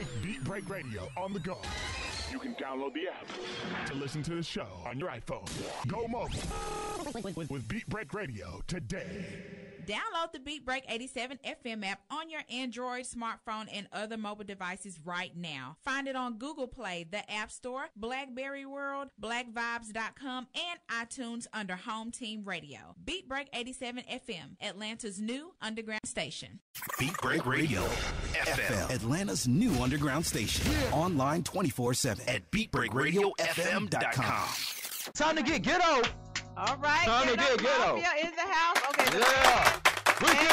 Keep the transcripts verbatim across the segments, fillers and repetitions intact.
Take Beat Break Radio on the go. You can download the app to listen to the show on your iPhone. Go mobile with Beat Break Radio today. Download the Beat Break eighty-seven F M app on your Android, smartphone, and other mobile devices right now. Find it on Google Play, the App Store, BlackBerry World, Black Vibes dot com, and iTunes under Home Team Radio. Beat Break eighty-seven F M, Atlanta's new underground station. Beat Break Radio F M, Atlanta's new underground station. Yeah. Online twenty-four seven at Beat Break Radio F M dot com. Time to get ghetto. All right, Ghetto Mafia in the house. Okay, the yeah.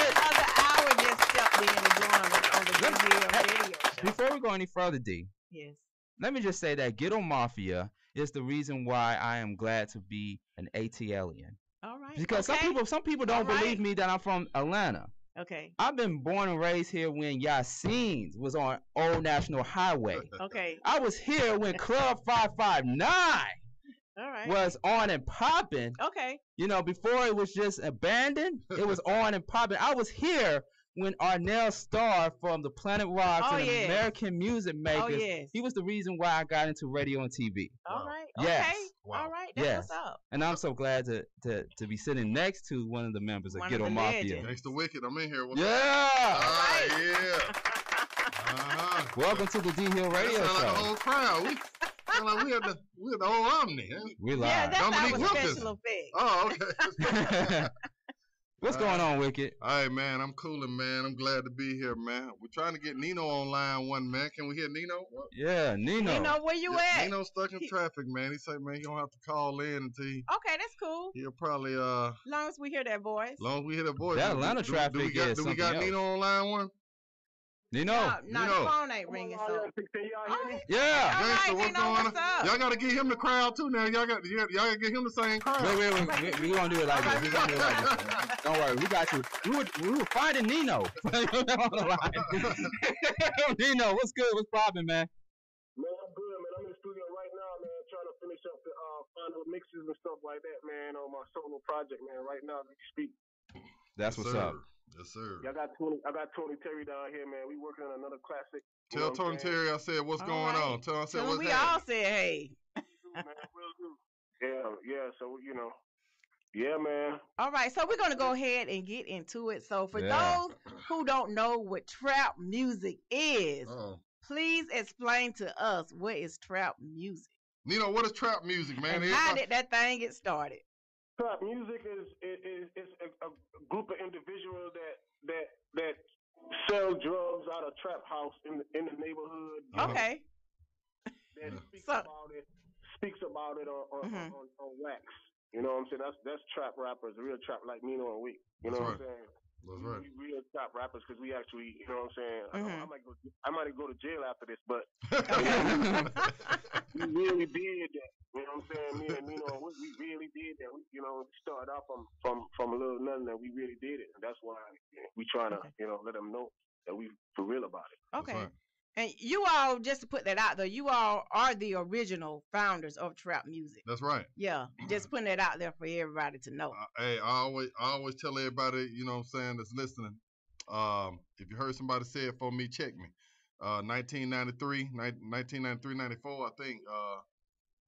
another hour just stepped in and going on the Ghetto Radio Show. Before we go any further, D. Yes. Let me just say that Ghetto Mafia is the reason why I am glad to be an ATLian. All right. Because okay. some people, some people don't right. believe me that I'm from Atlanta. Okay. I've been born and raised here when Yassine was on Old National Highway. Okay. I was here when Club five five nine. All right. Was on and popping. Okay. You know, before it was just abandoned, it was on and popping. I was here when Arnell Starr from the Planet Rocks oh, and yes. American Music Makers, oh, yes. he was the reason why I got into radio and T V. All wow. right. Yes. Okay. Wow. All right. That's yes. what's up. And I'm so glad to, to, to be sitting next to one of the members of one Ghetto of Mafia. Legends. Thanks to Wicked. I'm in here. What's yeah. All right. All right. Yeah. uh-huh. Welcome to the D Hill Radio Show. Like a whole crowd. We Like we had the we had the whole Omni. We live. Yeah, that's Dominique our special effect. Oh, okay. What's uh, going on, Wicked? All right, man. I'm cooling, man. I'm glad to be here, man. We're trying to get Nino online one, man. Can we hear Nino? What? Yeah, Nino. Nino, where you yeah, at? Nino's stuck in traffic, man. He said, man, you don't have to call in until he... Okay, that's cool. He'll probably... uh. As long as we hear that voice. As long as we hear that voice. That Atlanta do, traffic do, do we got, is do we got else. Nino online one? Nino, no, no Nino. The phone ain't ringing. So. Right. Yeah, right, what's Nino, going what's on? Y'all gotta get him the crowd too. Now y'all got y'all gotta get him the same crowd. Wait, wait, wait. We, we gonna do it like this. We gonna do it like this. Man. Don't worry, we got you. We were, we were finding Nino. Nino, what's good? What's popping, man? Man, I'm good, man. I'm in the studio right now, man. Trying to finish up the uh, final mixes and stuff like that, man. On my solo project, man. Right now, as we speak. That's yes, what's sir. up. Yes, sir. Yeah, I got Tony. I got Tony Terry down here, man. We working on another classic. Tell Tony Terry I said what's all going right. on. Tell him I said so what's we happening. all said hey. yeah, yeah. So you know, yeah, man. All right, so we're gonna go ahead and get into it. So for yeah. those who don't know what trap music is, uh-oh. please explain to us what is trap music. Nino, what is trap music, man? And how did that thing get started? Trap music is is is a, a group of individuals that that that sell drugs out of trap house in the, in the neighborhood. Okay. That yeah. speaks so, about it speaks about it on on, mm-hmm. on on wax. You know what I'm saying? That's that's trap rappers, real trap like Nino and Wick. You know that's what right. I'm saying? That's right. We real trap rappers because we actually, you know what I'm saying? Mm-hmm. I, I might go I might go to jail after this, but we really did that. You know what I'm saying? Me and Nino, we, we really did that. We, you know, we started off from, from, from a little nothing that we really did it. And that's why we trying to, okay. you know, let them know that we for real about it. Okay. Right. And you all, just to put that out there, you all are the original founders of trap music. That's right. Yeah. Just putting that out there for everybody to know. Uh, hey, I always, I always tell everybody, you know what I'm saying, that's listening, um, if you heard somebody say it for me, check me. Uh, nineteen ninety-three, ninety-four, I think, uh,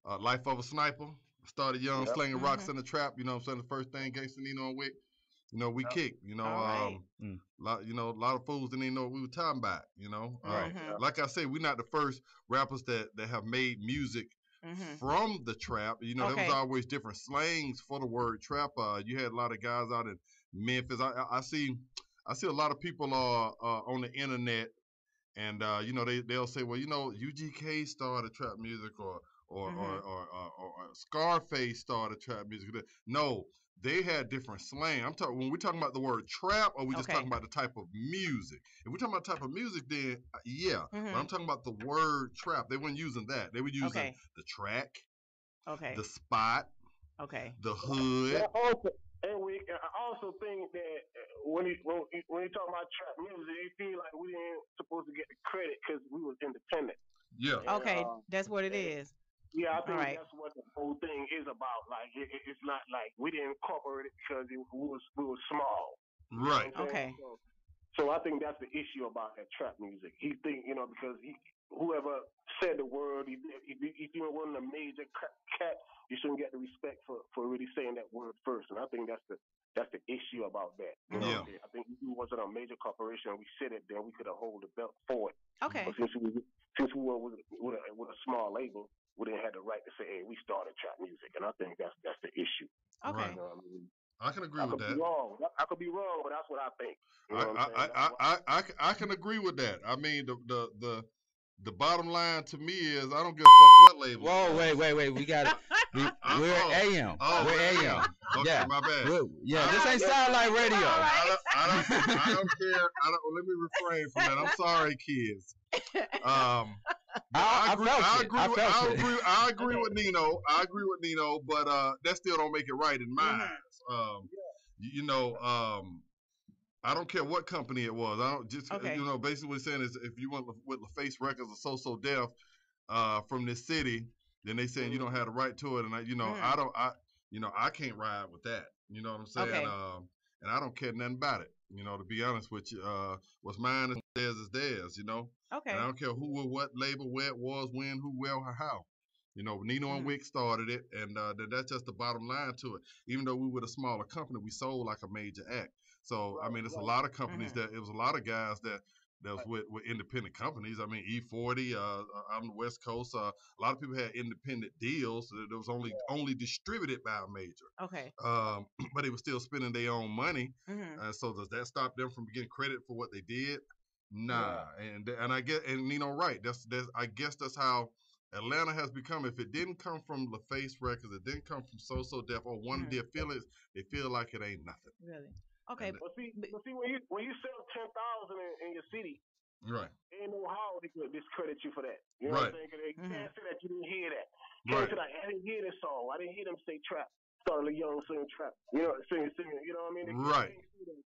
Uh, Life of a Sniper. Started young, yep. slinging rocks mm-hmm. in the trap. You know what I'm saying? The first thing Gangsta Nino and Wick, you know, we yep. kicked. You know, right. um, mm. lot, you know, a lot of fools didn't even know what we were talking about. You know, uh, mm-hmm. like I say, we're not the first rappers that, that have made music mm-hmm. from the trap. You know, okay. there was always different slangs for the word trap. Uh, you had a lot of guys out in Memphis. I, I, I see, I see a lot of people uh, uh on the internet, and uh, you know, they they'll say, well, you know, U G K started trap music, or Or, mm-hmm. or, or, or, or Scarface started trap music. No, they had different slang. I'm talking when we're talking about the word trap, or we okay. just talking about the type of music. If we're talking about type of music, then yeah. Mm-hmm. But I'm talking about the word trap. They weren't using that. They were using okay. the track, okay, the spot, okay, the hood. And also, and we I also think that when you when you when you talk about trap music, you feel like we ain't supposed to get the credit because we was independent. Yeah. And, okay, uh, that's what it is. Yeah, I think right. that's what the whole thing is about. Like, it, it, it's not like we didn't incorporate it because it, we was we was small. Right. You know okay. So, So I think that's the issue about that trap music. He think, you know, because he, whoever said the word, if you're one of the major cats, you shouldn't get the respect for, for really saying that word first. And I think that's the that's the issue about that. You know, yeah. I think if we wasn't a major corporation and we said it there, we could have hold the belt for it. Okay. But since we, since we were with, with, a, with a small label, we didn't have the right to say, hey, we started trap music. And I think that's that's the issue. Okay. You know what I mean? I can agree I with that. Be wrong. I could be wrong, but that's what I think. You know I, what I, I, I, I, I, I can agree with that. I mean, the the the, the bottom line to me is I don't give a fuck what label. Whoa, wait, wait, wait. We got it. We, we're A M. Oh, we're A M. Okay, yeah. My bad. We're, yeah, I, this ain't sound like radio. I, I, don't, I, don't, I don't care. I don't, let me refrain from that. I'm sorry, kids. Um, I, I agree. I agree. I, with, I agree. I agree with Nino. I agree with Nino, but uh, that still don't make it right in my mm-hmm. eyes. Um, yeah. You know, um, I don't care what company it was. I don't just okay. you know basically what saying is if you went with LaFace Records or So So Def uh, from this city, then they saying mm-hmm. you don't have the right to it, and I, you know mm-hmm. I don't. I you know I can't ride with that. You know what I'm saying? Okay. Um, and I don't care nothing about it. You know, to be honest with you, uh, what's mine is theirs is theirs, you know? Okay. And I don't care who or what label, where it was, when, who, where, or how. You know, Nino mm-hmm. and Wick started it, and uh, that's just the bottom line to it. Even though we were a smaller company, we sold like a major act. So, I mean, it's a lot of companies mm-hmm. that, it was a lot of guys that, that was with, with independent companies. I mean, E forty, uh, I'm the West Coast. Uh, a lot of people had independent deals. So that was only yeah. only distributed by a major. Okay. Um, but they were still spending their own money. Mm-hmm. Uh, so does that stop them from getting credit for what they did? Nah. Yeah. And and I guess and Nino right. That's that's I guess that's how Atlanta has become. If it didn't come from LaFace Records, it didn't come from So So Def or one mm-hmm. of their affiliates, they feel like it ain't nothing. Really. Okay, but see, but see when you when you sell ten thousand in, in your city, right? Ain't no how they could discredit you for that. You know right. what I'm saying? They mm-hmm. can't say that you didn't hear that. Can't right. say that I didn't hear this song. I didn't hear them say trap. Started young singing trap. You know, singing singing. You know what I mean? They right.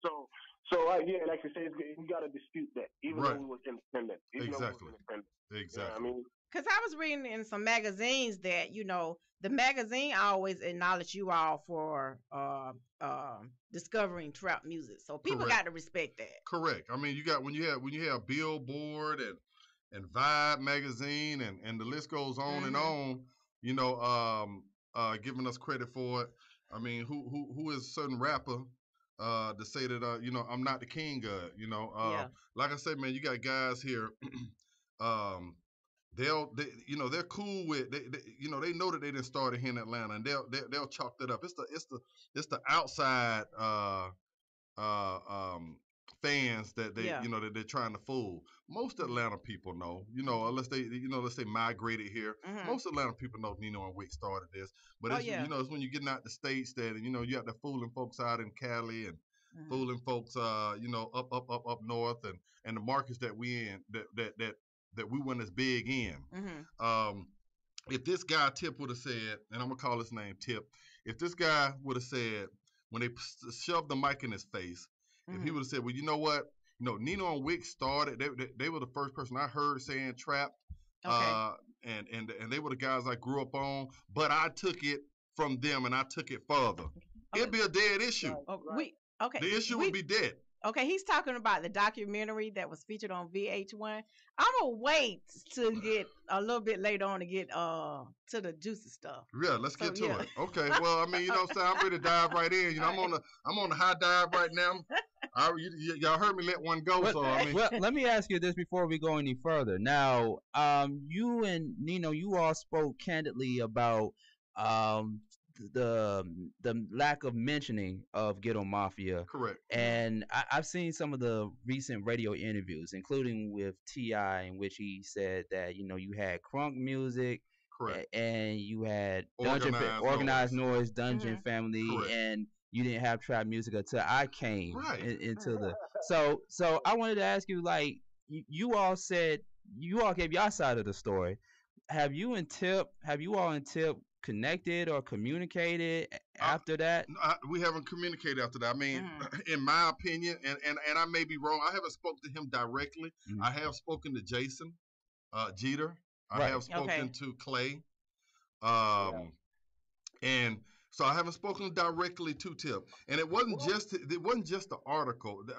So so I, yeah, like you say, you got to dispute that, even right. though we was independent. Even exactly. We was independent. Exactly. You know what I mean? Because I was reading in some magazines that, you know, the magazine always acknowledge you all for uh, uh, discovering trap music. So people Correct. Got to respect that. Correct. I mean, you got when you have when you have Billboard and and Vibe magazine and, and the list goes on mm-hmm. and on, you know, um, uh, giving us credit for it. I mean, who who who is a certain rapper uh, to say that, uh, you know, I'm not the king of it, you know. Uh, yeah. Like I said, man, you got guys here. um, They'll, they, you know, they're cool with, they, they, you know, they know that they didn't start here in Atlanta, and they'll, they'll, they'll chalk that up. It's the, it's the, it's the outside uh, uh, um, fans that they, yeah. you know, that they're trying to fool. Most Atlanta people know, you know, unless they, you know, unless they migrated here. Mm-hmm. Most Atlanta people know Nino and Wick started this, but oh, it's, yeah. you know, it's when you're getting out the states that, you know, you have to fooling folks out in Cali and. Mm-hmm. Fooling folks, uh, you know, up, up, up, up north, and and the markets that we in that that that. that we weren't as big in. Mm-hmm. Um, if this guy, Tip, would have said, and I'm going to call his name Tip, if this guy would have said, when they shoved the mic in his face, mm-hmm. if he would have said, well, you know what? You know, Nino and Wick started, they, they, they were the first person I heard saying trap, okay. uh, and, and, and they were the guys I grew up on, but I took it from them and I took it further. Okay. It'd be a dead issue. Right. Oh, right. We, okay. The issue we, would be dead. Okay, he's talking about the documentary that was featured on V H one. I'm gonna wait to get a little bit later on to get uh to the juicy stuff. Yeah, let's so, get to yeah. it. Okay, well, I mean, you know, so I'm ready to dive right in. You know, all I'm right. on the I'm on the high dive right now. I, you, y'all heard me let one go. Well, so I mean, well, let me ask you this before we go any further. Now, um, you and Nino, you all spoke candidly about um. the the lack of mentioning of Ghetto Mafia. Correct. And I, I've seen some of the recent radio interviews, including with T I, in which he said that, you know, you had crunk music. Correct. And you had Dungeon Organized, organized noise. noise, Dungeon mm-hmm. Family. Correct. And you didn't have trap music until I came right. in, into the so so I wanted to ask you, like, you, you all said you all gave your side of the story. Have you and Tip have you all and Tip connected or communicated after I, that? I, we haven't communicated after that. I mean, mm. in my opinion, and, and, and I may be wrong, I haven't spoken to him directly. Mm. I have spoken to Jason uh, Jeter. I right. have spoken okay. to Clay. Um, yeah. And So I haven't spoken directly to Tip, and it wasn't just it wasn't just the article, the,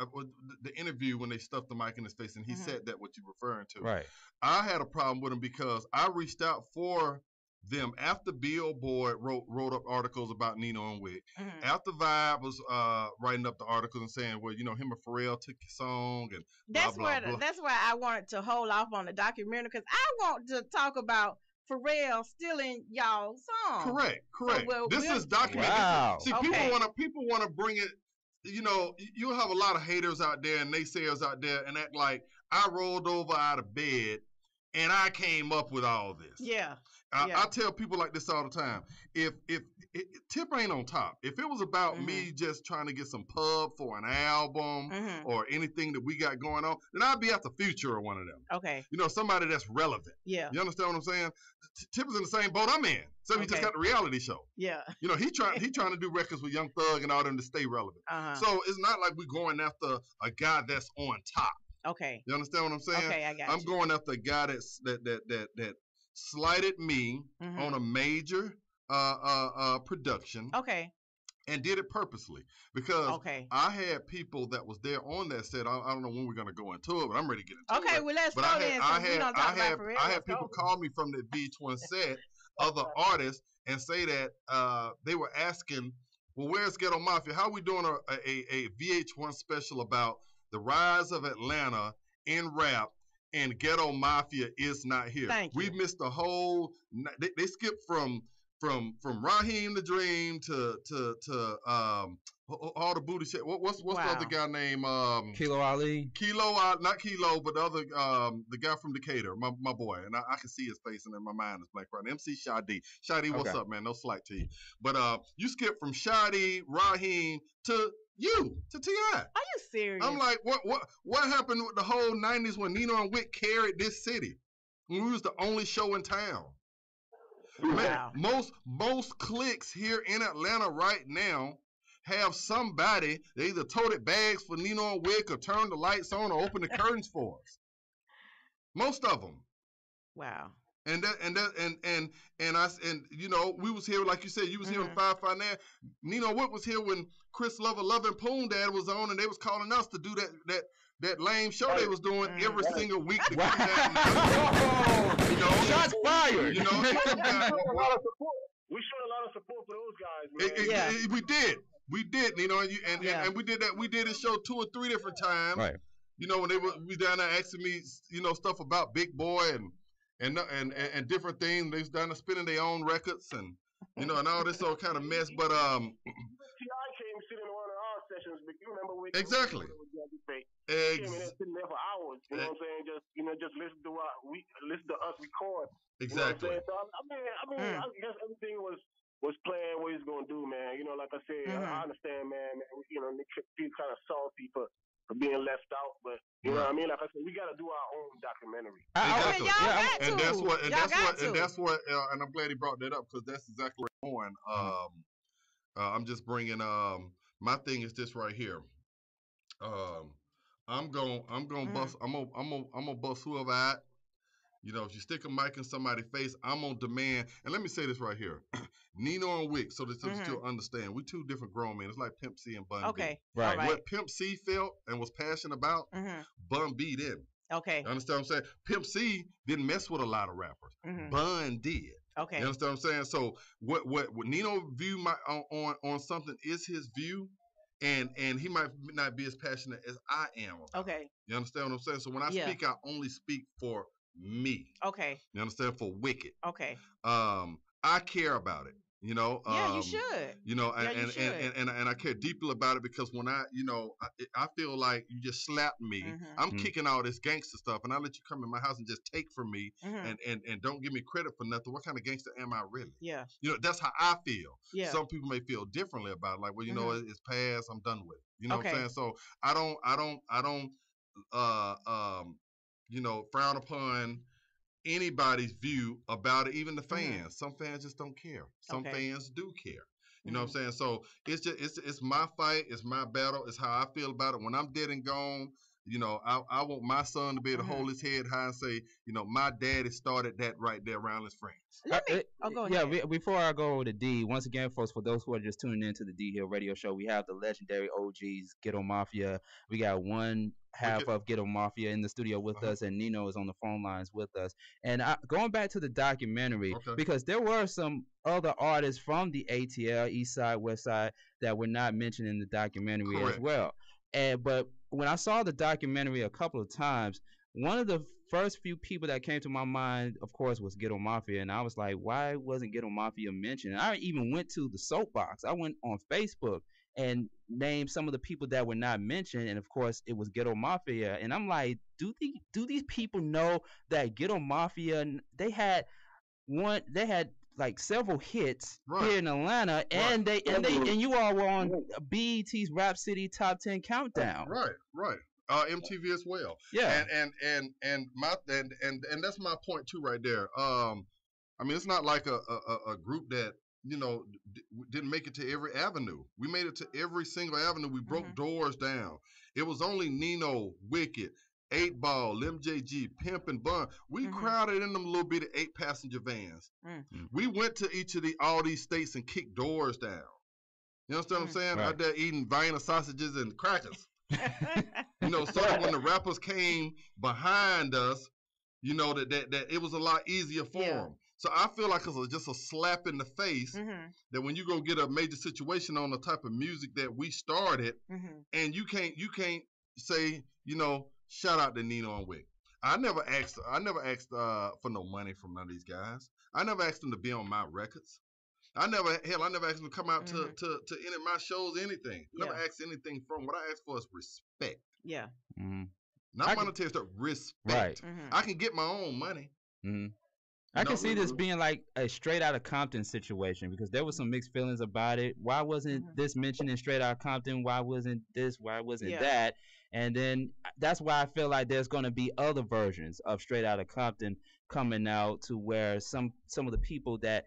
the interview when they stuffed the mic in his face, and he mm-hmm. said that what you're referring to. Right. I had a problem with him because I reached out for them after Billboard wrote wrote up articles about Nino and Wick. Mm-hmm. After Vibe was uh, writing up the articles and saying, well, you know, him and Pharrell took your song and that's blah, blah, where blah. That's why I wanted to hold off on the documentary because I want to talk about Pharrell stealing y'all song. Correct, correct. So, well, this we'll, is documented. Wow. See, okay. people want to people want to bring it. You know, you'll have a lot of haters out there and naysayers out there and act like I rolled over out of bed and I came up with all this. Yeah. I, yeah. I tell people like this all the time. If if it, Tip ain't on top, if it was about mm-hmm. me just trying to get some pub for an album mm-hmm. or anything that we got going on, then I'd be at the Future or one of them. Okay. You know, somebody that's relevant. Yeah. You understand what I'm saying? Tip is in the same boat I'm in. So okay. he just got the reality show. Yeah. You know, he trying he trying to do records with Young Thug and all them to stay relevant. Uh-huh. So it's not like we're going after a guy that's on top. Okay. You understand what I'm saying? Okay, I got I'm you. going after a guy that's that that that that slighted me mm-hmm. on a major uh, uh, uh, production. Okay. And did it purposely because okay. I had people that was there on that set. I, I don't know when we're going to go into it, but I'm ready to get into okay, it. Okay, well, let's but go then. I had, I had, I had, I had people go. call me from the V H one set, other artists, and say that uh, they were asking, well, where's Ghetto Mafia? How are we doing a, a, a V H one special about the rise of Atlanta in rap? And Ghetto Mafia is not here. Thank you. We missed the whole. They, they skipped from from from Raheem the Dream to to to um all the booty shit. What, what's what's wow. the other guy named um, Kilo Ali? Kilo, not Kilo, but the other um the guy from Decatur, my my boy, and I, I can see his face and then my mind is blank right now. M C Shadi, Shadi, okay. what's up, man? No slight to you, but uh, you skipped from Shadi, Raheem to. You to T I Are you serious? I'm like, what what what happened with the whole nineties when Nino and Wick carried this city? When we was the only show in town. Man, wow. most most cliques here in Atlanta right now have somebody they either toted bags for Nino and Wick or turned the lights on or opened the curtains for us. Most of them. Wow. And that, and that, and and and I and you know we was here like you said you was mm-hmm. here on Five Finance. Nino Wick was here when Chris Lover Love and Poon Dad was on, and they was calling us to do that that that lame show hey. they was doing mm-hmm. every yeah. single week. To wow. that oh, you know, shots fired. You know, we showed a lot of support. We showed a lot of support for those guys. Man. It, it, yeah. it, we did, we did. You know, and you, and, yeah. and, and we did that. We did a show two or three different times. Right. You know, when they were we down there asking me, you know, stuff about Big Boy and. And, and and different things. They've done spinning their own records and you know and all this old kind of mess. But um, T I came sitting in one of our sessions. But you remember when exactly. He Ex- came in there sitting there for hours. You Ex- know what I'm saying? Just you know, just listen to what we listen to us record. Exactly. You know what I'm saying? So I, I mean, I mean, mm. I guess everything was was planned. What he's gonna do, man? You know, like I said, mm-hmm. I understand, man. You know, Nick feel kind of salty, but. Being left out, but you right. know what I mean. Like I said, we got to do our own documentary. Exactly. I mean, y'all got to. And that's what, and y'all that's what, to. and that's what. Uh, and I'm glad he brought that up because that's exactly where we're going. Um, uh, I'm just bringing. Um, my thing is this right here. Um, I'm going. I'm going to mm. bust. I'm gonna. I'm gonna. I'm gonna bust whoever I. You know, if you stick a mic in somebody's face, I'm on demand. And let me say this right here. Nino and Wick, so that you mm-hmm. still understand. We two different grown men. It's like Pimp C and Bun okay. B. Right. right. What Pimp C felt and was passionate about, mm-hmm. Bun B didn't. Okay. You understand what I'm saying? Pimp C didn't mess with a lot of rappers. Mm-hmm. Bun did. Okay. You understand what I'm saying? So what what, what Nino view my, on, on, on something is his view. And and he might not be as passionate as I am about. Okay. You understand what I'm saying? So when I yeah. speak, I only speak for me. Okay. You understand? For Wicked. Okay. Um, I care about it. You know. Um, yeah, you should. You know, and, yeah, you and, should. And, and and and I care deeply about it because when I, you know, I, I feel like you just slapped me. Mm-hmm. I'm mm-hmm. kicking all this gangster stuff, and I let you come in my house and just take from me, mm-hmm. and, and and don't give me credit for nothing. What kind of gangster am I really? Yeah. You know, that's how I feel. Yeah. Some people may feel differently about it. Like, well, you mm-hmm. know, it, it's past. I'm done with it. You know okay. what I'm saying? So I don't, I don't, I don't. Uh, um. you know, frown upon anybody's view about it, even the fans. Mm-hmm. Some fans just don't care. Some okay. fans do care. You mm-hmm. know what I'm saying? So it's just, it's it's my fight, it's my battle, it's how I feel about it. When I'm dead and gone, you know, I, I want my son to be able to mm-hmm. hold his head high and say, you know, my daddy started that right there around his friends. Let me, oh, go ahead. Yeah, before I go over to D, once again, folks, for those who are just tuning in to the D Hill Radio Show, we have the legendary O Gs, Ghetto Mafia. We got one half of Ghetto Mafia in the studio with uh-huh. us, and Nino is on the phone lines with us. And I, going back to the documentary, okay. because there were some other artists from the A T L, East Side, West Side, that were not mentioned in the documentary Correct. As well. And but when I saw the documentary a couple of times, one of the first few people that came to my mind, of course, was Ghetto Mafia. And I was like, why wasn't Ghetto Mafia mentioned? And I even went to the soapbox. I went on Facebook and named some of the people that were not mentioned. And, of course, it was Ghetto Mafia. And I'm like, do, the, do these people know that Ghetto Mafia, they had one, they had like several hits right. here in Atlanta, right. and they and they and you all were on B E T's Rap City Top Ten Countdown. Right, right. Uh, M T V as well. Yeah, and and and and my and and and that's my point too, right there. Um, I mean, it's not like a a, a group that you know d didn't make it to every avenue. We made it to every single avenue. We broke mm-hmm. doors down. It was only Nino, Wicked, eight ball, M J G, Pimp, and Bun. We mm-hmm. crowded in them little bit of eight passenger vans. Mm-hmm. We went to each of the all these states and kicked doors down. You understand mm-hmm. what I'm saying? Right. Out there eating Vienna sausages and crackers. You know, so that when the rappers came behind us, you know, that, that, that it was a lot easier for yeah. them. So I feel like it's just a slap in the face mm-hmm. that when you go get a major situation on the type of music that we started, mm-hmm. and you can't, you can't say, you know, shout out to Nino and Wick. I never asked. I never asked uh, for no money from none of these guys. I never asked them to be on my records. I never hell. I never asked them to come out mm-hmm. to, to to any of my shows. Anything. I never yeah. asked anything from. What I asked for is respect. Yeah. Mm-hmm. Not I monetary stuff. Respect. Right. Mm-hmm. I can get my own money. Mm-hmm. I no, can see this being like a Straight Outta Compton situation, because there was some mixed feelings about it. Why wasn't mm-hmm. this mentioned in Straight Outta Compton? Why wasn't this? Why wasn't yeah. that? And then that's why I feel like there's going to be other versions of Straight Outta Compton coming out, to where some some of the people that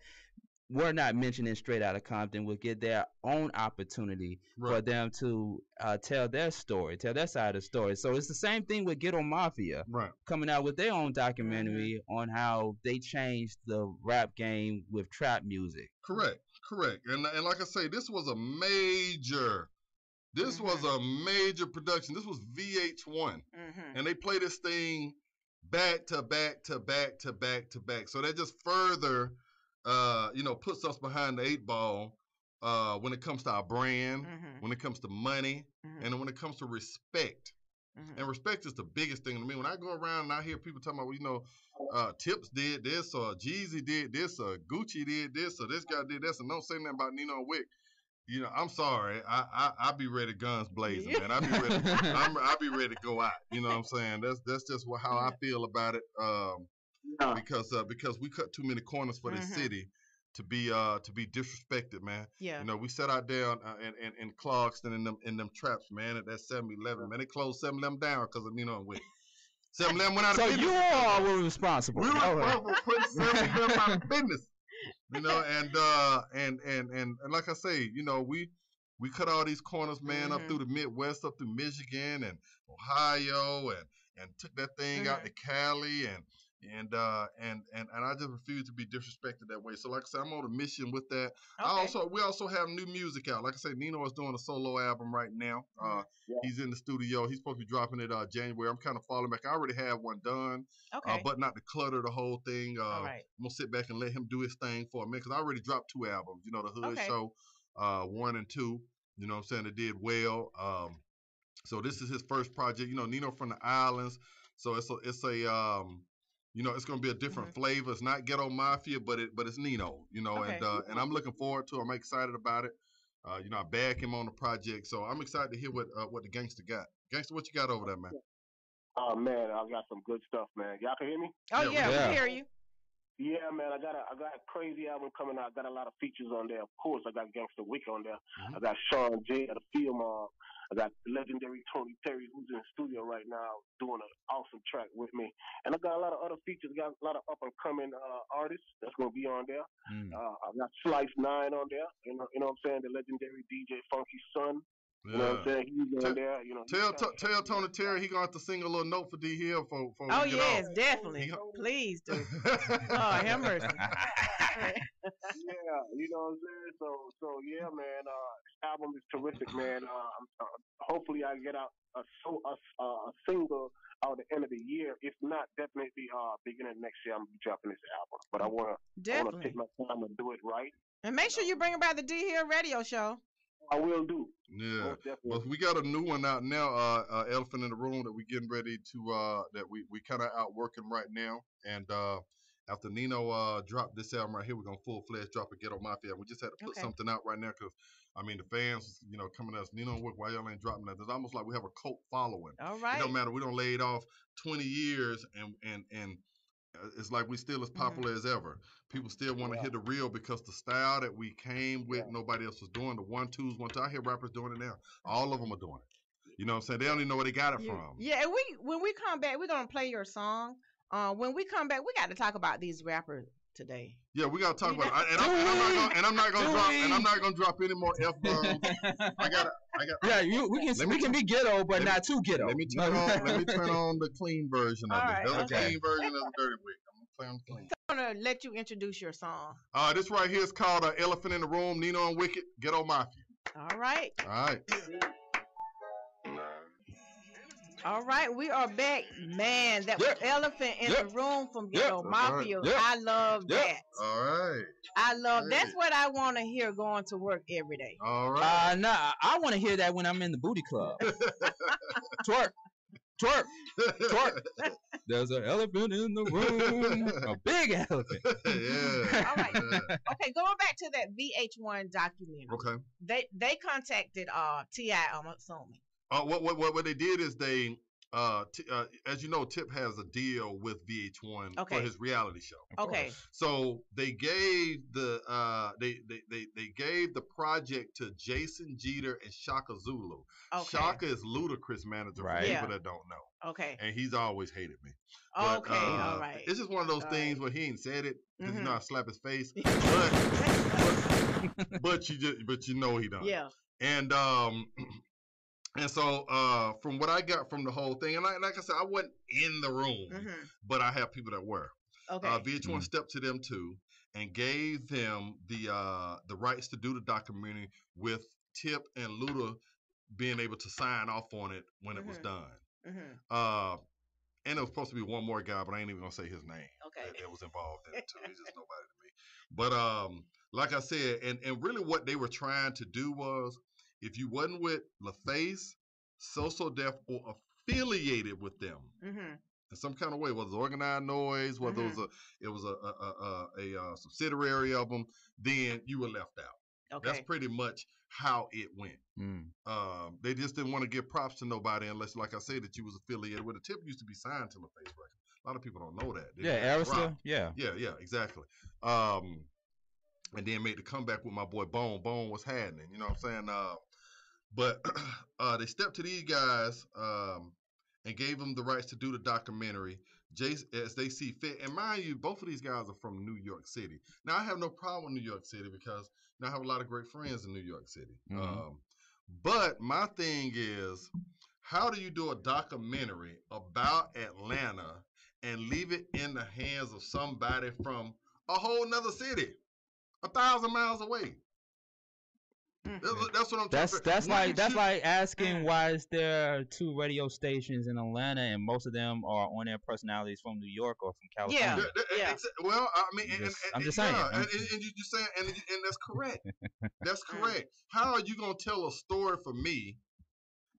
were not mentioned in Straight Outta Compton will get their own opportunity right. for them to uh, tell their story, tell their side of the story. So it's the same thing with Ghetto Mafia right. coming out with their own documentary on how they changed the rap game with trap music. Correct, correct. And, and like I say, this was a major... This mm-hmm. was a major production. This was V H one. Mm-hmm. And they played this thing back to back to back to back to back. So that just further, uh, you know, puts us behind the eight ball uh, when it comes to our brand, mm-hmm. when it comes to money, mm-hmm. and when it comes to respect. Mm-hmm. And respect is the biggest thing to me. When I go around and I hear people talking about, well, you know, uh, Tips did this, or Jeezy did this, or Gucci did this, or this guy did this, and don't say nothing about Nino and Wick. You know, I'm sorry. I I, I be ready, guns blazing, man. I be ready. I'm, I be ready to go out. You know what I'm saying? That's that's just what, how I feel about it. Um, yeah. because uh, because we cut too many corners for this mm-hmm. city to be uh to be disrespected, man. Yeah. You know, we sat out there uh, and and and Clarkston in them in them traps, man. At that seven eleven, man. They closed seven eleven down because of Nino and Wick. seven eleven went out. So of business. You all were responsible. We were responsible for putting seven eleven out of business. You know, and uh, and and and like I say, you know, we we cut all these corners, man, mm-hmm. up through the Midwest, up through Michigan and Ohio, and and took that thing mm-hmm. out to Cali, and and uh, and and and I just refuse to be disrespected that way. So, like I said, I'm on a mission with that. Okay. I also we also have new music out. Like I said, Nino is doing a solo album right now. Mm-hmm. uh, yeah. He's in the studio. He's supposed to be dropping it uh, January. I'm kind of falling back. I already have one done, okay. uh, but not to clutter the whole thing. Uh, right. I'm gonna sit back and let him do his thing for a minute, because I already dropped two albums. You know, the Hood okay. Show, uh, one and two. You know what I'm saying? It did well. Um, so this is his first project. You know, Nino from the Islands. So it's a, it's a um, you know, it's gonna be a different mm-hmm. flavor. It's not Ghetto Mafia, but it but it's Nino, you know, okay. and uh, and I'm looking forward to it. I'm excited about it. Uh, you know, I bagged him on the project, so I'm excited to hear what uh, what the gangster got. Gangster, what you got over there, man? Oh man, I got some good stuff, man. Y'all can hear me? Oh yeah, yeah. We hear you. Yeah, man, I got a I got a crazy album coming out. I got a lot of features on there. Of course, I got Gangsta Wick on there. Mm-hmm. I got Sean J of the Field Mob. I got legendary Tony Terry, who's in the studio right now doing an awesome track with me. And I got a lot of other features. Got a lot of up-and-coming uh, artists that's going to be on there. Mm. Uh, I got Slice nine on there. You know, you know what I'm saying? The legendary D J Funky Son. Yeah. You know what I'm saying? He's going tell, there, you know. Tell t- tell Tony Terry he gonna have to sing a little note for D Hill for for. Oh yes, off. Definitely. He, please do. Oh, have mercy. Yeah, you know what I'm saying? So so yeah, man. Uh, this album is terrific, man. Uh, uh, hopefully I get out a so a, a single out the end of the year. If not, definitely uh beginning of next year I'm gonna be dropping this album. But I wanna definitely I wanna take my time and do it right. And make sure you bring about the D Hill Radio Show. I will do. Yeah, oh, well, we got a new one out now, uh, uh, Elephant in the Room, that we're getting ready to, uh, that we, we kind of out working right now. And uh, after Nino uh, dropped this album right here, we're going to full-fledged drop a Ghetto Mafia. We just had to put okay. something out right now because, I mean, the fans, you know, coming at us, Nino, why y'all ain't dropping that? It's almost like we have a cult following. All right. It don't matter. We done laid off twenty years and and and. It's like we still as popular mm-hmm. as ever. People still want to yeah. hear the real because the style that we came with, yeah. nobody else was doing. The one twos, one two. I hear rappers doing it now. All of them are doing it. You know what I'm saying? They don't even know where they got it you, from. Yeah, and we when we come back, we're gonna play your song. Uh, when we come back, we got to talk about these rappers today. Yeah, we gotta talk you about know? It. And, I, and I'm not gonna, and I'm not gonna drop and I'm not gonna drop any more F bombs. I gotta. I got, yeah, you, we can we can be ghetto, but me, not too ghetto. Let me turn on let me turn on the clean version of it. That's the clean version of the Dirty Wick. I'm clean. I'm gonna let you introduce your song. Uh, this right here is called uh, "Elephant in the Room." Nino and Wicked, Ghetto Mafia. All right. All right. All right, we are back, man. That yep. was Elephant in yep. the Room from Ghetto yep. Mafia. Right. Yep. I love yep. that. All right. I love hey. That's what I want to hear going to work every day. All right. Uh, nah, I want to hear that when I'm in the booty club. Twerk, twerk, twerk. There's an elephant in the room, a big elephant. Yeah. All right. Yeah. Okay, going back to that V H one documentary. Okay. They they contacted uh T I I'm assuming. Uh, what what what they did is they, uh, t- uh, as you know, Tip has a deal with V H one okay. for his reality show. Okay. So they gave the uh, they, they, they, they gave the project to Jason Jeter and Shaka Zulu. Okay. Shaka is Ludacris' manager right. for yeah. people that don't know. Okay. And he's always hated me. But, okay. Uh, all right. It's just one of those all things right. where he ain't said it because mm-hmm. you know I slap his face, but, but but you just but you know he don't. Yeah. And um. And so, uh, from what I got from the whole thing, and I, like I said, I wasn't in the room, mm-hmm. but I have people that were. Okay. Uh, V H one mm-hmm. stepped to them too and gave them the uh, the rights to do the documentary with Tip and Luda being able to sign off on it when mm-hmm. it was done. Mm-hmm. Uh, and it was supposed to be one more guy, but I ain't even gonna say his name. Okay. That, that was involved in it too. He's just nobody to me. But um, like I said, and and really what they were trying to do was, if you wasn't with LaFace, So So Def, or affiliated with them mm-hmm. in some kind of way, whether it's Organized Noise, whether mm-hmm. it was a it was a a, a a subsidiary of them, then you were left out. Okay. That's pretty much how it went. Mm. Um, they just didn't want to give props to nobody unless, like I said, that you was affiliated with. The Tip used to be signed to LaFace Records. A lot of people don't know that. They yeah, Arista. Yeah. Yeah, yeah, exactly. Um, and then made the comeback with my boy Bone. Bone was happening. You know what I'm saying? Uh, But uh, they stepped to these guys um, and gave them the rights to do the documentary Jason, as they see fit. And mind you, both of these guys are from New York City. Now, I have no problem with New York City because you know, I have a lot of great friends in New York City. Mm-hmm. Um, but my thing is, how do you do a documentary about Atlanta and leave it in the hands of somebody from a whole nother city, a thousand miles away? Mm-hmm. That's what I'm that's, talking that's about. Like, that's you... like asking why is there two radio stations in Atlanta and most of them are on their personalities from New York or from California. Yeah, yeah. yeah. Well, I mean, and, just, and, I'm just yeah, saying. And, and, and you just saying, and, and that's correct. That's correct. How are you going to tell a story for me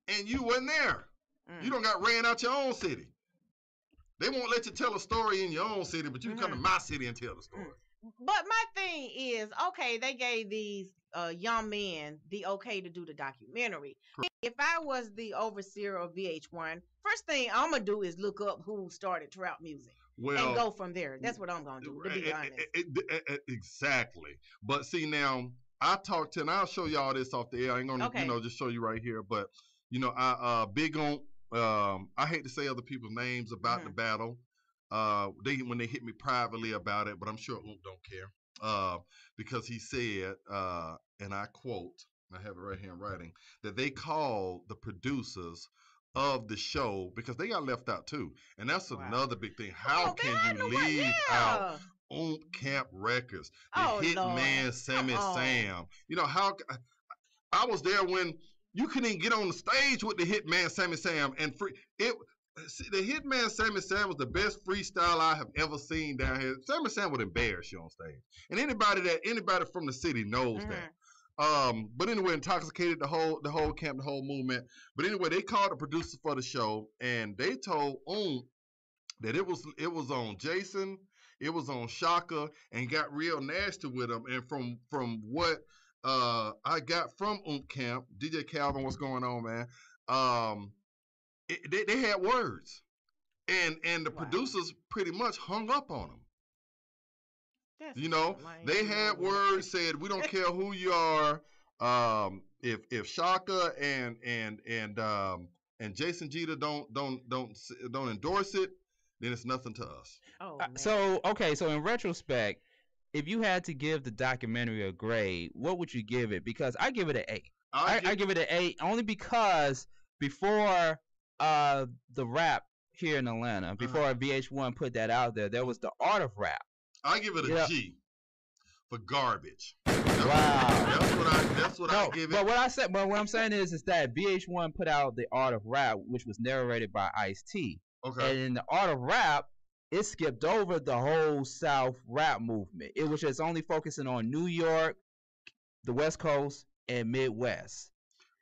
and you wasn't there? Mm. You don't got ran out your own city. They won't let you tell a story in your own city, but you can mm-hmm. come to my city and tell the story. But my thing is, okay, they gave these uh, young men the okay to do the documentary. Correct. If I was the overseer of V H one, first thing I'm going to do is look up who started trap music well, and go from there. That's what I'm going to do, to be it, honest. It, it, it, exactly. But see, now, I talked to, and I'll show y'all this off the air. I ain't going to, okay. you know, just show you right here. But, you know, I uh, big on, um, I hate to say other people's names about mm-hmm. the battle. Uh, they when they hit me privately about it, but I'm sure Oop don't care. Uh, because he said, uh, and I quote, I have it right here in writing, that they called the producers of the show because they got left out too. And that's wow. another big thing. How oh, can you leave yeah. out Oom Camp Records, the oh, Hitman Sammy oh. Sam? You know, how I was there when you couldn't get on the stage with the Hitman Sammy Sam and free it. See, the Hitman Sammy Sam was the best freestyle I have ever seen down here. Sammy Sam would embarrass you on stage. And anybody that anybody from the city knows mm-hmm. that. Um, but anyway, intoxicated the whole the whole camp, the whole movement. But anyway, they called the producer for the show and they told Oom that it was it was on Jason, it was on Shaka, and got real nasty with him. And from from what uh, I got from Oom Camp, D J Calvin, what's going on, man? Um It, they, they had words, and and the wow. producers pretty much hung up on them. That's you know, they had words, said we don't care who you are. Um, if if Shaka and and and um, and Jason Jeter don't don't don't don't endorse it, then it's nothing to us. Oh, uh, so okay, so in retrospect, if you had to give the documentary a grade, what would you give it? Because I give it an A. I, I, give, I give it an A only because before. Uh, the rap here in Atlanta, before uh-huh. V H one put that out there, there was the art of rap. I give it a yep. G for garbage. That's wow, that's what I that's what no, I give it. But what I said, but what I'm saying is, is that V H one put out the art of rap, which was narrated by Ice-T. Okay, and in the art of rap, it skipped over the whole South rap movement. It was just only focusing on New York, the West Coast, and Midwest.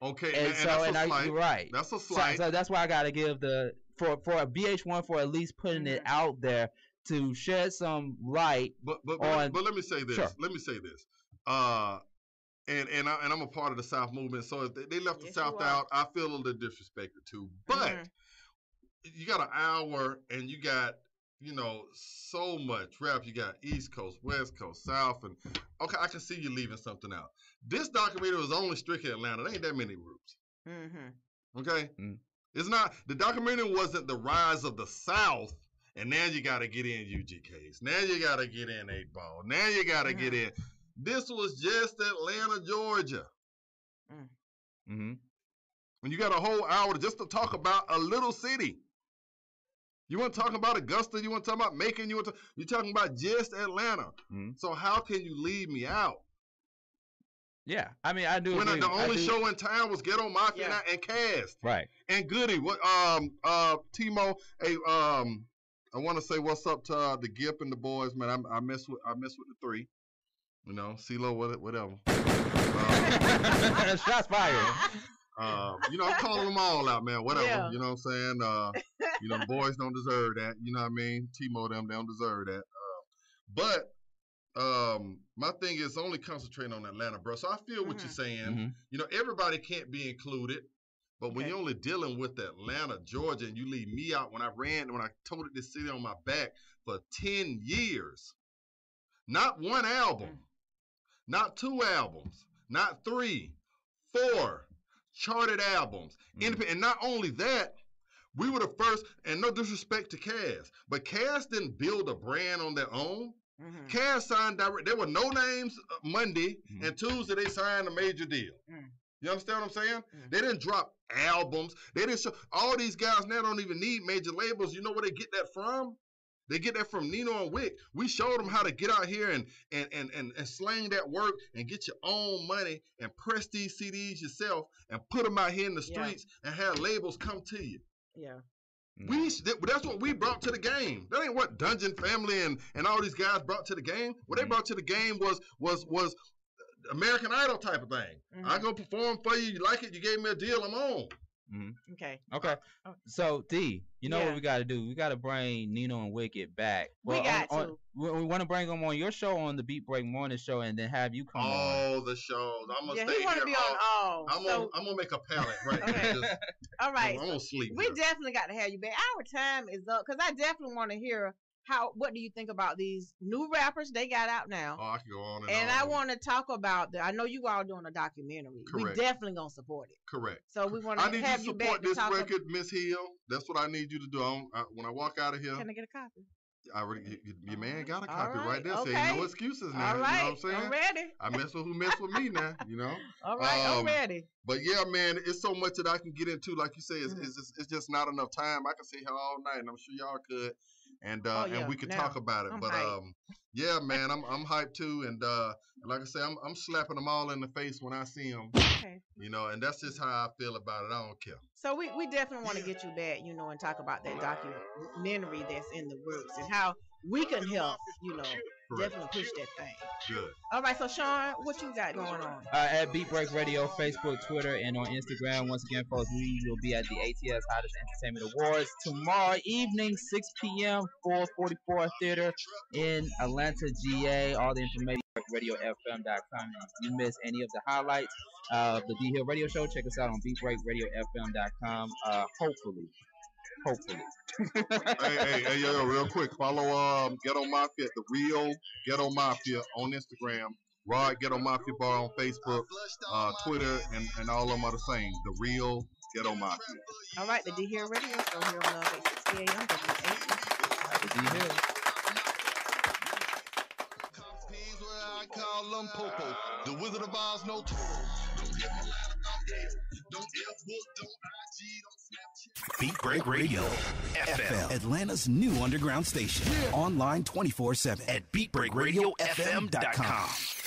Okay, and, and so that's and a I, you're right. That's a slight. So, so that's why I gotta give the for for a V H one for at least putting it out there to shed some light. But but but, on, but let me say this. Sure. Let me say this. Uh, and and I, and I'm a part of the South movement. So if they, they left yes, the South out, I feel a little disrespected too. But mm-hmm. you got an hour, and you got you know so much rap. You got East Coast, West Coast, South, and okay, I can see you leaving something out. This documentary was only strictly Atlanta. There ain't that many groups. Mm-hmm. Okay? Mm. It's not, the documentary wasn't the rise of the South, and now you got to get in U G Ks. Now you got to get in eight ball. Now you got to mm-hmm. get in. This was just Atlanta, Georgia. Mm. Mm-hmm. When you got a whole hour just to talk about a little city. You want to talk about Augusta? You want to talk about Macon? You want to, you're talking about just Atlanta. Mm-hmm. So how can you leave me out? Yeah, I mean, I do. When agree. the only show in town was Ghetto Mafia yeah. and Kaz, right? And Goody, what? Um, uh, Timo, hey, um, I want to say what's up to uh, the Gip and the boys, man. I, I mess with, I mess with the three, you know, CeeLo, with it, whatever. Uh, Shots fired. Uh, you know, I'm calling them all out, man. Whatever, yeah. you know what I'm saying? Uh, you know, the boys don't deserve that. You know what I mean? Timo, them, they don't deserve that. Uh, but. Um, my thing is only concentrating on Atlanta, bro. So I feel mm-hmm. what you're saying. Mm-hmm. You know, everybody can't be included, but okay. when you're only dealing with Atlanta, Georgia, and you leave me out when I ran, when I toted this city on my back for ten years, not one album, mm-hmm. not two albums, not three, four charted albums. Mm-hmm. And not only that, we were the first, and no disrespect to Kaz, but Kaz didn't build a brand on their own. Mm-hmm. Kaz signed direct. There were no names Monday, mm-hmm. and Tuesday they signed a major deal. Mm-hmm. You understand what I'm saying? Mm-hmm. They didn't drop albums. They didn't show. All these guys now don't even need major labels. You know where they get that from? They get that from Nino and Wick. We showed them how to get out here and and and and, and slang that work and get your own money and press these C Ds yourself and put them out here in the streets yeah. and have labels come to you. Yeah. We that's what we brought to the game. That ain't what Dungeon Family and, and all these guys brought to the game. What they brought to the game was was was American Idol type of thing. Mm-hmm. I go perform for you. You like it? You gave me a deal. I'm on. Mm-hmm. Okay. Okay. Uh, so D, you know yeah. what we got to do? We got to bring Nino and Wicked back. Well, we got on, to. On, we want to bring them on your show on the Beat Break Morning Show, and then have you come all on all the shows. I'm gonna yeah, stay he here. Be all, all. I'm, so, on, I'm gonna make a palette right okay. now. Just, all right. I'm so gonna sleep. We here. Definitely got to have you back. Our time is up because I definitely want to hear how. What do you think about these new rappers they got out now? Oh, I can go on and, and on. I want to talk about the. I know you all doing a documentary. Correct. We definitely gonna support it. Correct. So we want to have you back. I need you to support this record, Miss Hill. That's what I need you to do. I I, when I walk out of here, can I get a copy? I already, you, you, your man got a copy right, right there. Okay. Saying no excuses now. All right. You know what I'm saying? I'm ready. I mess with who mess with me now, you know? All right. Um, I'm ready. But yeah, man, it's so much that I can get into. Like you say, it's, mm-hmm. it's, just, it's just not enough time. I can sit here all night, and I'm sure y'all could. And uh, oh, yeah. and we could now, talk about it. I'm but hyped. um, yeah, man, I'm I'm hyped too. And uh, like I say, I'm, I'm slapping them all in the face when I see them. Okay. You know, and that's just how I feel about it. I don't care. So we, we definitely want to get you back, you know, and talk about that documentary that's in the works and how we can help, you know, correct. Definitely push that thing. Good. All right, so Sean, what you got going on? Uh, at Beat Break Radio, Facebook, Twitter, and on Instagram. Once again, folks, we will be at the A T S Hottest Entertainment Awards tomorrow evening, six p.m., four forty-four Theater in Atlanta, G A. All the information at Radio F M dot com. If you miss any of the highlights of the D Hill Radio Show, check us out on Beat Break Radio F M dot com. Uh, hopefully. Hopefully. hey, hey, hey, yo, yo, real quick. Follow um, Ghetto Mafia at the Real Ghetto Mafia on Instagram. Rod Ghetto Mafia Bar on Facebook, uh, Twitter, and, and all of them are the same. The Real Ghetto Mafia. All right, the D Hill Radio Show here on Love at six a.m. The D Hill. I call them Popo. The Wizard of Oz, no Toro. Don't Facebook, don't I G, don't Snapchat. Beat Break Radio, F M, Atlanta's new underground station. Yeah. Online twenty-four seven at Beat Break Radio F M dot com.